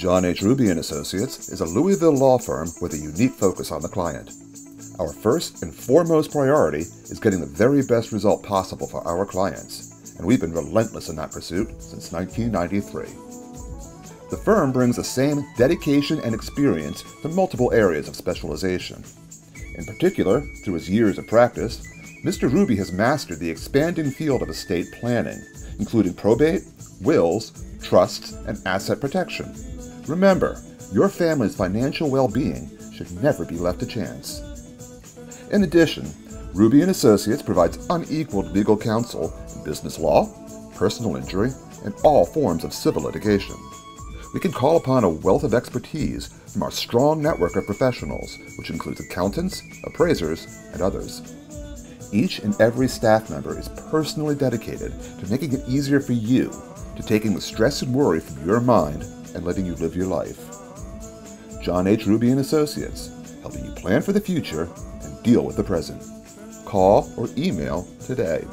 John H. Ruby & Associates is a Louisville law firm with a unique focus on the client. Our first and foremost priority is getting the very best result possible for our clients, and we've been relentless in that pursuit since 1993. The firm brings the same dedication and experience to multiple areas of specialization. In particular, through his years of practice, Mr. Ruby has mastered the expanding field of estate planning, including probate, wills, trusts, and asset protection. Remember, your family's financial well-being should never be left to chance. In addition, Ruby & Associates provides unequaled legal counsel in business law, personal injury, and all forms of civil litigation. We can call upon a wealth of expertise from our strong network of professionals, which includes accountants, appraisers, and others. Each and every staff member is personally dedicated to making it easier for you, to taking the stress and worry from your mind and letting you live your life. John H. Ruby & Associates, helping you plan for the future and deal with the present. Call or email today.